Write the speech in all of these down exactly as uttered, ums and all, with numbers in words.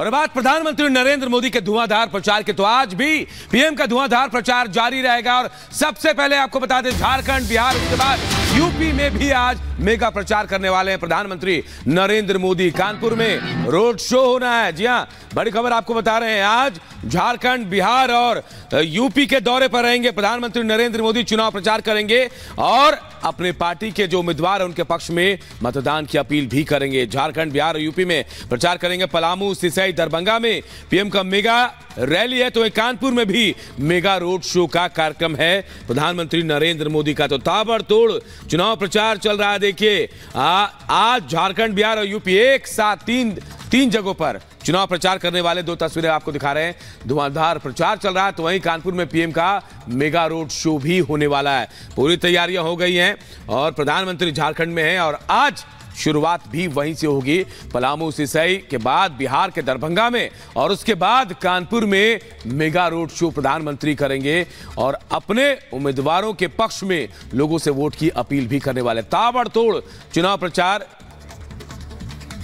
और बात प्रधानमंत्री नरेंद्र मोदी के धुआंधार प्रचार के, तो आज भी पीएम का धुआंधार प्रचार जारी रहेगा। और सबसे पहले आपको बता दें, झारखंड, बिहार, उसके बाद यूपी में भी आज मेगा प्रचार करने वाले हैं प्रधानमंत्री नरेंद्र मोदी। कानपुर में रोड शो होना है। जी हाँ, बड़ी खबर आपको बता रहे हैं, आज झारखंड, बिहार और यूपी के दौरे पर रहेंगे प्रधानमंत्री नरेंद्र मोदी। चुनाव प्रचार करेंगे और अपने पार्टी के जो उम्मीदवार हैं उनके पक्ष में मतदान की अपील भी करेंगे। झारखंड, बिहार और यूपी में प्रचार करेंगे। पलामू, सिसई, दरभंगा में पीएम का मेगा रैली है, तो कानपुर में भी मेगा रोड शो का कार्यक्रम है प्रधानमंत्री नरेंद्र मोदी का। तो ताबड़तोड़ चुनाव प्रचार चल रहा है। देखिए, आज झारखंड, बिहार और यूपी एक साथ तीन तीन जगहों पर चुनाव प्रचार करने वाले दो तस्वीरें आपको दिखा रहे हैं। धुआंधार प्रचार चल रहा है, तो वहीं कानपुर में पीएम का मेगा रोड शो भी होने वाला है। पूरी तैयारियां हो गई हैं और प्रधानमंत्री झारखंड में हैं और आज शुरुआत भी वहीं से होगी, पलामू, सिसई के बाद बिहार के दरभंगा में और उसके बाद कानपुर में मेगा रोड शो प्रधानमंत्री करेंगे और अपने उम्मीदवारों के पक्ष में लोगों से वोट की अपील भी करने वाले। ताबड़तोड़ चुनाव प्रचार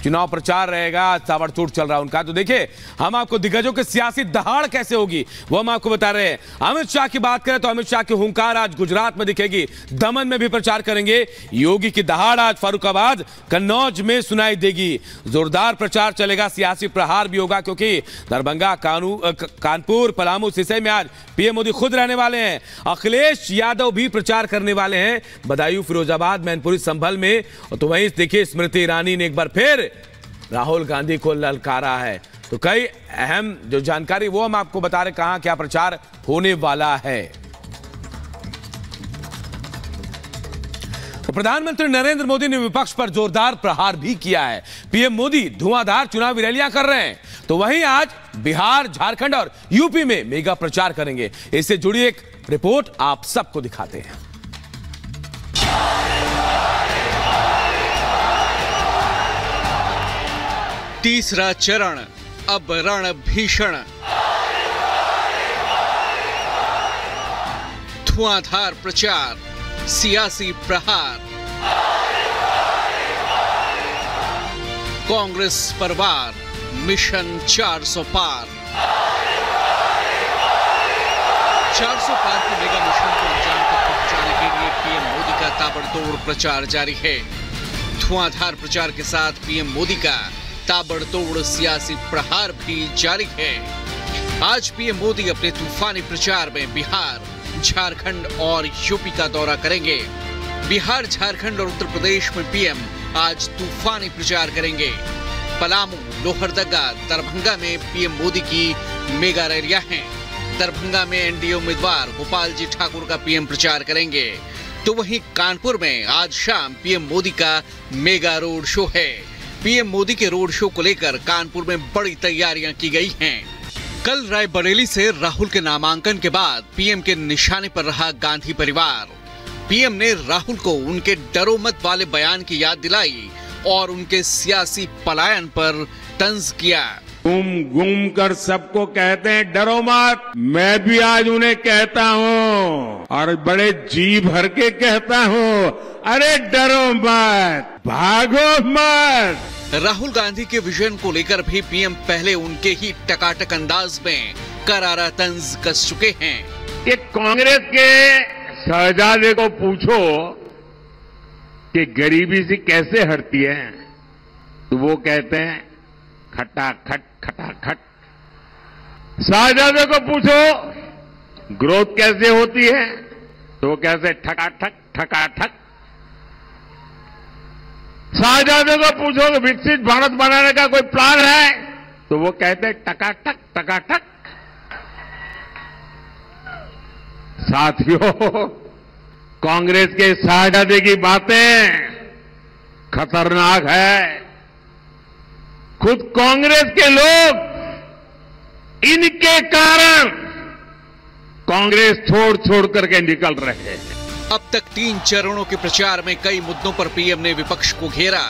चुनाव प्रचार रहेगा, ताबड़तोड़ चल रहा है उनका। तो देखिए, हम आपको दिग्गजों के सियासी दहाड़ कैसे होगी वो हम आपको बता रहे हैं। अमित शाह की बात करें तो अमित शाह की हुंकार आज गुजरात में दिखेगी, दमन में भी प्रचार करेंगे। योगी की दहाड़ आज फर्रुखाबाद, कन्नौज में सुनाई देगी। जोरदार प्रचार चलेगा, सियासी प्रहार भी होगा, क्योंकि दरभंगा, कानपुर, पलामू, सिसई में आज पीएम मोदी खुद रहने वाले हैं। अखिलेश यादव भी प्रचार करने वाले हैं, बदायूं, फिरोजाबाद, मैनपुरी, संभल में। तो वहीं देखिए, स्मृति ईरानी ने एक बार फिर राहुल गांधी को ललकारा है। तो कई अहम जो जानकारी वो हम आपको बता रहे, कहां क्या प्रचार होने वाला है। तो प्रधानमंत्री नरेंद्र मोदी ने विपक्ष पर जोरदार प्रहार भी किया है। पीएम मोदी धुआंधार चुनावी रैलियां कर रहे हैं, तो वहीं आज बिहार, झारखंड और यूपी में मेगा प्रचार करेंगे। इससे जुड़ी एक रिपोर्ट आप सबको दिखाते हैं। तीसरा चरण, अब रण भीषण। धुआंधार प्रचार, सियासी प्रहार, कांग्रेस परिवार मिशन चार सौ पार। चार सौ पार के मेगा मिशन को अंजाम तक पहुंचाने के लिए पीएम मोदी का ताबड़तोड़ प्रचार जारी है। धुआंधार प्रचार के साथ पीएम मोदी का ताबड़तोड़ सियासी प्रहार भी जारी है। आज पीएम मोदी अपने तूफानी प्रचार में बिहार, झारखंड और यूपी का दौरा करेंगे। बिहार, झारखंड और उत्तर प्रदेश में पीएम आज तूफानी प्रचार करेंगे। पलामू, लोहरदगा, दरभंगा में पीएम मोदी की मेगा रैलियां हैं। दरभंगा में एनडीए उम्मीदवार गोपाल जी ठाकुर का पीएम प्रचार करेंगे, तो वहीं कानपुर में आज शाम पीएम मोदी का मेगा रोड शो है। पीएम मोदी के रोड शो को लेकर कानपुर में बड़ी तैयारियां की गई हैं। कल रायबरेली से राहुल के नामांकन के बाद पीएम के निशाने पर रहा गांधी परिवार। पीएम ने राहुल को उनके डरो मत वाले बयान की याद दिलाई और उनके सियासी पलायन पर तंज किया। गुम गुम कर सबको कहते हैं डरो मत, मैं भी आज उन्हें कहता हूँ और बड़े जी भर के कहता हूँ, अरे डरो मत, भागो मत। राहुल गांधी के विजन को लेकर भी पीएम पहले उनके ही टकाटक अंदाज में करारा तंज कस चुके हैं। कि कांग्रेस के शहजादे को पूछो कि गरीबी से कैसे हटती है, तो वो कहते हैं खटाखट खटाखट। शहजादे को पूछो ग्रोथ कैसे होती है, तो वो कहते हैं ठकाठक ठकाठक। शाहजादे को पूछो कि विकसित भारत बनाने का कोई प्लान है, तो वो कहते हैं टकाटक टकाटक। साथियों, कांग्रेस के शाहजादे की बातें खतरनाक है। खुद कांग्रेस के लोग इनके कारण कांग्रेस छोड़ छोड़ करके निकल रहे हैं। अब तक तीन चरणों के प्रचार में कई मुद्दों पर पीएम ने विपक्ष को घेरा।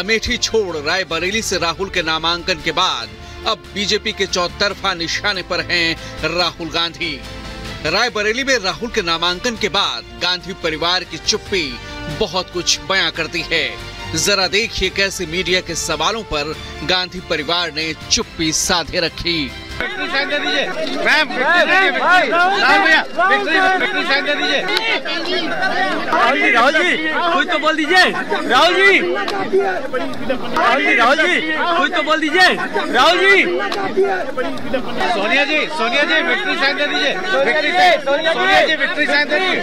अमेठी छोड़ रायबरेली से राहुल के नामांकन के बाद अब बीजेपी के चौतरफा निशाने पर हैं राहुल गांधी। रायबरेली में राहुल के नामांकन के बाद गांधी परिवार की चुप्पी बहुत कुछ बयां करती है। जरा देखिए कैसे मीडिया के सवालों पर गांधी परिवार ने चुप्पी साधे रखी। राहुल जी कुछ तो बोल दीजिए, राहुल जी राहुल जी राहुल जी कुछ तो बोल दीजिए, राहुल जी सोनिया जी सोनिया जी विक्ट्री साइन दे दीजिए, सोनिया जी विक्ट्री साइन दे दीजिए।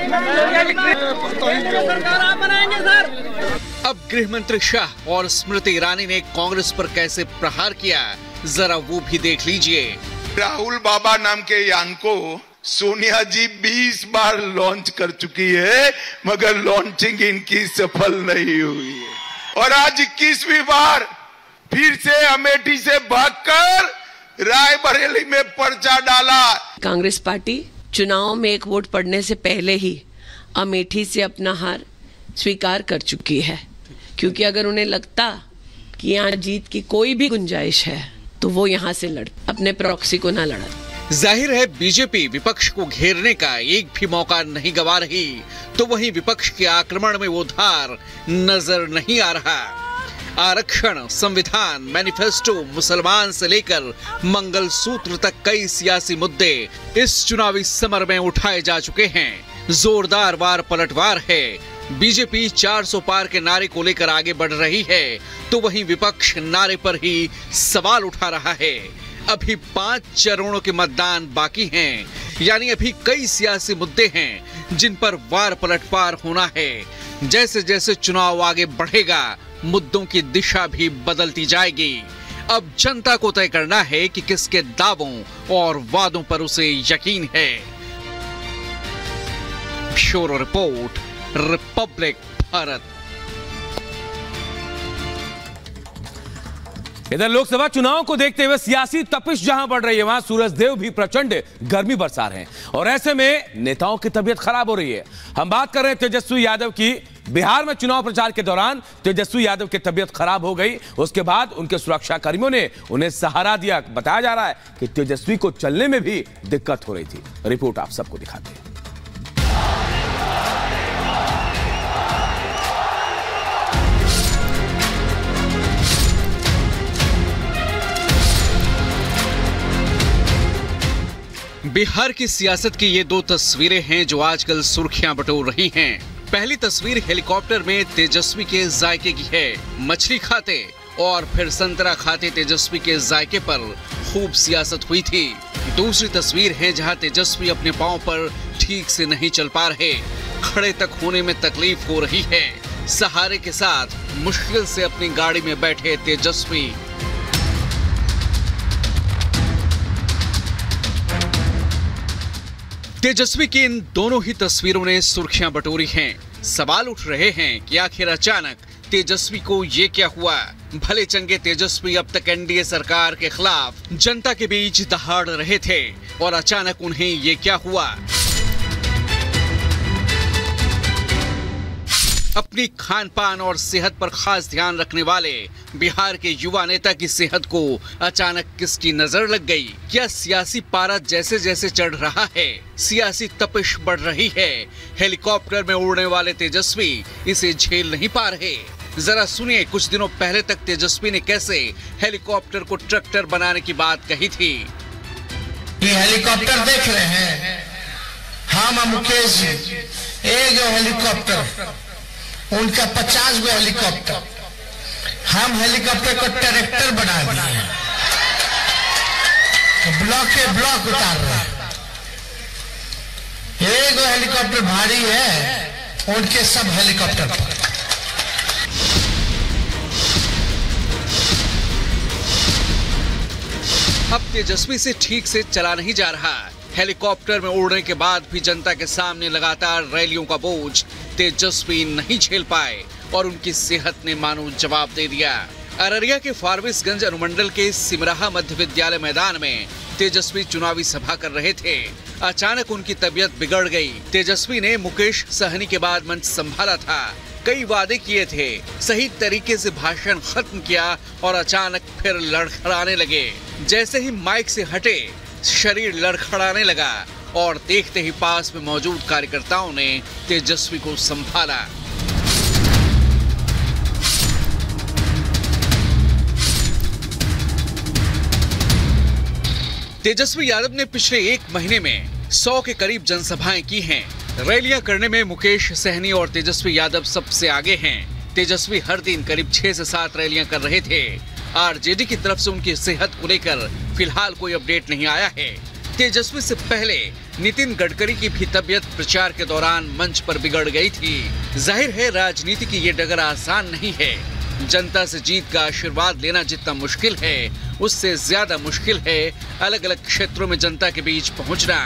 अब गृह मंत्री शाह और स्मृति ईरानी ने कांग्रेस पर कैसे प्रहार किया जरा वो भी देख लीजिए। राहुल बाबा नाम के यान को सोनिया जी बीस बार लॉन्च कर चुकी है मगर लॉन्चिंग इनकी सफल नहीं हुई है और आज इक्कीसवीं बार फिर से अमेठी से भागकर रायबरेली में पर्चा डाला। कांग्रेस पार्टी चुनाव में एक वोट पड़ने से पहले ही अमेठी से अपना हार स्वीकार कर चुकी है, क्योंकि अगर उन्हें लगता कि यहाँ जीत की कोई भी गुंजाइश है तो वो यहाँ से लड़, अपने प्रॉक्सी को ना लड़ा। जाहिर है बीजेपी विपक्ष को घेरने का एक भी मौका नहीं गवा रही, तो वहीं विपक्ष के आक्रमण में वो धार नजर नहीं आ रहा। आरक्षण, संविधान, मैनिफेस्टो, मुसलमान से लेकर मंगलसूत्र तक कई सियासी मुद्दे इस चुनावी समर में उठाए जा चुके हैं। जोरदार वार पलटवार है। बीजेपी चार सौ पार के नारे को लेकर आगे बढ़ रही है, तो वहीं विपक्ष नारे पर ही सवाल उठा रहा है। अभी पांच चरणों के मतदान बाकी हैं, यानी अभी कई सियासी मुद्दे हैं जिन पर वार पलटवार होना है। जैसे जैसे चुनाव आगे बढ़ेगा मुद्दों की दिशा भी बदलती जाएगी। अब जनता को तय करना है कि किसके दावों और वादों पर उसे यकीन है। Bureau report, Republic Bharat. इधर लोकसभा चुनाव को देखते हुए सियासी तपिश जहां बढ़ रही है, वहां सूरजदेव भी प्रचंड गर्मी बरसा रहे हैं और ऐसे में नेताओं की तबीयत खराब हो रही है। हम बात कर रहे हैं तेजस्वी यादव की। बिहार में चुनाव प्रचार के दौरान तेजस्वी यादव की तबीयत खराब हो गई, उसके बाद उनके सुरक्षाकर्मियों ने उन्हें सहारा दिया। बताया जा रहा है कि तेजस्वी को चलने में भी दिक्कत हो रही थी। रिपोर्ट आप सबको दिखाते हैं। बिहार की सियासत की ये दो तस्वीरें हैं जो आजकल सुर्खियां बटोर रही हैं। पहली तस्वीर हेलीकॉप्टर में तेजस्वी के जायके की है। मछली खाते और फिर संतरा खाते तेजस्वी के जायके पर खूब सियासत हुई थी। दूसरी तस्वीर है जहां तेजस्वी अपने पांव पर ठीक से नहीं चल पा रहे, खड़े तक होने में तकलीफ हो रही है। सहारे के साथ मुश्किल से अपनी गाड़ी में बैठे तेजस्वी। तेजस्वी की इन दोनों ही तस्वीरों ने सुर्खियां बटोरी हैं। सवाल उठ रहे हैं कि आखिर अचानक तेजस्वी को ये क्या हुआ। भले चंगे तेजस्वी अब तक एनडीए सरकार के खिलाफ जनता के बीच दहाड़ रहे थे और अचानक उन्हें ये क्या हुआ। अपनी खान पान और सेहत पर खास ध्यान रखने वाले बिहार के युवा नेता की सेहत को अचानक किसकी नजर लग गई। क्या सियासी पारा जैसे जैसे चढ़ रहा है, सियासी तपिश बढ़ रही है, हेलीकॉप्टर में उड़ने वाले तेजस्वी इसे झेल नहीं पा रहे। जरा सुनिए कुछ दिनों पहले तक तेजस्वी ने कैसे हेलीकॉप्टर को ट्रैक्टर बनाने की बात कही थी। ये हेलीकॉप्टर देख रहे हैं हम मुकेश जी, ये जो हेलीकॉप्टर उनका पचास गो हेलीकॉप्टर, हम हेलीकॉप्टर को ट्रैक्टर बना दिए हैं, ब्लॉक के ब्लॉक उतार रहे हैं। एक गो हेलीकॉप्टर भारी है उनके सब हेलीकॉप्टर। अब तेजस्वी से ठीक से चला नहीं जा रहा। हेलीकॉप्टर में उड़ने के बाद भी जनता के सामने लगातार रैलियों का बोझ तेजस्वी नहीं झेल पाए और उनकी सेहत ने मानो जवाब दे दिया। अररिया के फारबिसगंज अनुमंडल के सिमराहा मध्य विद्यालय मैदान में तेजस्वी चुनावी सभा कर रहे थे। अचानक उनकी तबीयत बिगड़ गई। तेजस्वी ने मुकेश सहनी के बाद मंच संभाला था, कई वादे किए थे, सही तरीके से भाषण खत्म किया और अचानक फिर लड़खड़ाने लगे। जैसे ही माइक से हटे शरीर लड़खड़ाने लगा और देखते ही पास में मौजूद कार्यकर्ताओं ने तेजस्वी को संभाला। तेजस्वी यादव ने पिछले एक महीने में सौ के करीब जनसभाएं की हैं। रैलियां करने में मुकेश सहनी और तेजस्वी यादव सबसे आगे हैं। तेजस्वी हर दिन करीब छह से सात रैलियां कर रहे थे। आरजेडी की तरफ से उनकी सेहत को लेकर फिलहाल कोई अपडेट नहीं आया है। तेजस्वी से पहले नितिन गडकरी की भी तबीयत प्रचार के दौरान मंच पर बिगड़ गई थी। जाहिर है राजनीति की ये डगर आसान नहीं है। जनता से जीत का आशीर्वाद लेना जितना मुश्किल है, उससे ज्यादा मुश्किल है अलग अलग क्षेत्रों में जनता के बीच पहुंचना,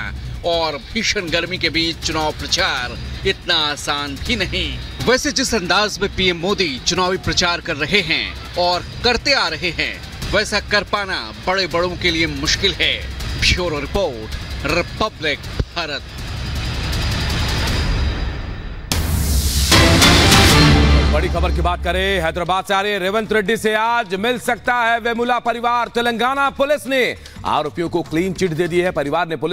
और भीषण गर्मी के बीच चुनाव प्रचार इतना आसान भी नहीं। वैसे जिस अंदाज में पीएम मोदी चुनावी प्रचार कर रहे हैं और करते आ रहे हैं, वैसा कर पाना बड़े बड़ों के लिए मुश्किल है। Bureau report, Republic Bharat. बड़ी खबर की बात करें, हैदराबाद से आ रहे रेवंत रेड्डी से आज मिल सकता है वेमुला परिवार। तेलंगाना पुलिस ने आरोपियों को क्लीन चिट दे दी है। परिवार ने पुलिस